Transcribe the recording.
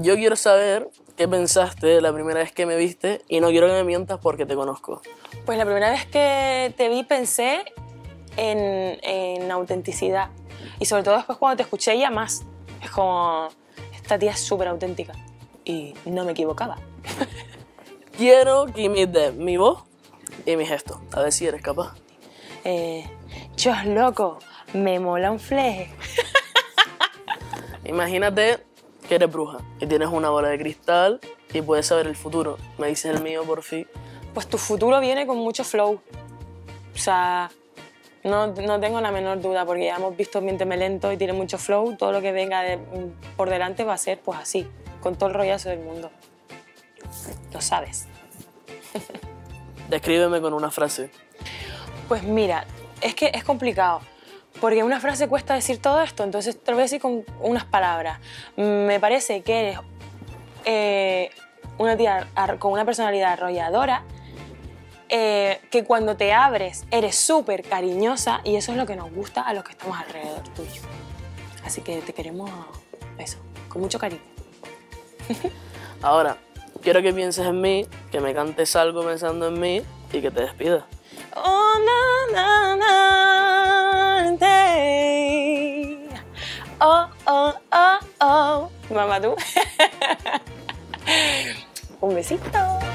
Yo quiero saber qué pensaste la primera vez que me viste y no quiero que me mientas porque te conozco. Pues la primera vez que te vi pensé en autenticidad. Y sobre todo después cuando te escuché ya más. Es como, esta tía es súper auténtica. Y no me equivocaba. Quiero que imites mi voz y mi gesto. A ver si eres capaz. Chos loco, me mola un fleje. Imagínate que eres bruja y tienes una bola de cristal y puedes saber el futuro. Me dices el mío, por fin. Pues tu futuro viene con mucho flow. O sea, no tengo la menor duda, porque ya hemos visto Miénteme Lento y tiene mucho flow. Todo lo que venga por delante va a ser pues así, con todo el rollazo del mundo. Lo sabes. Descríbeme con una frase. Pues mira, es que es complicado. Porque una frase cuesta decir todo esto, entonces te lo voy a decir con unas palabras. Me parece que eres una tía con una personalidad arrolladora, que cuando te abres eres súper cariñosa y eso es lo que nos gusta a los que estamos alrededor tuyo. Así que te queremos eso, con mucho cariño. Ahora, quiero que pienses en mí, que me cantes algo pensando en mí y que te despidas. Oh, na, na, na. Oh, oh, oh, oh. Mamá, tú. Un besito.